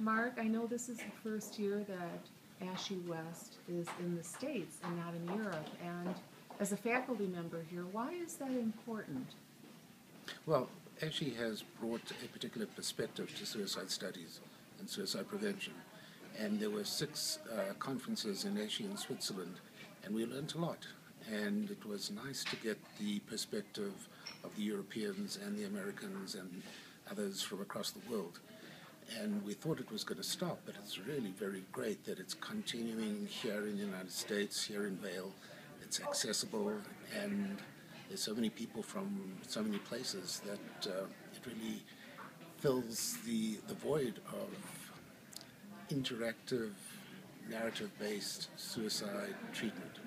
Mark, I know this is the first year that Aeschi West is in the States and not in Europe, and as a faculty member here, why is that important? Well, Aeschi has brought a particular perspective to suicide studies and suicide prevention, and there were 6 conferences in Aeschi in Switzerland, and we learned a lot, and it was nice to get the perspective of the Europeans and the Americans and others from across the world. And we thought it was going to stop, but it's really very great that it's continuing here in the United States, here in Vail. It's accessible, and there's so many people from so many places that it really fills the void of interactive, narrative-based suicide treatment.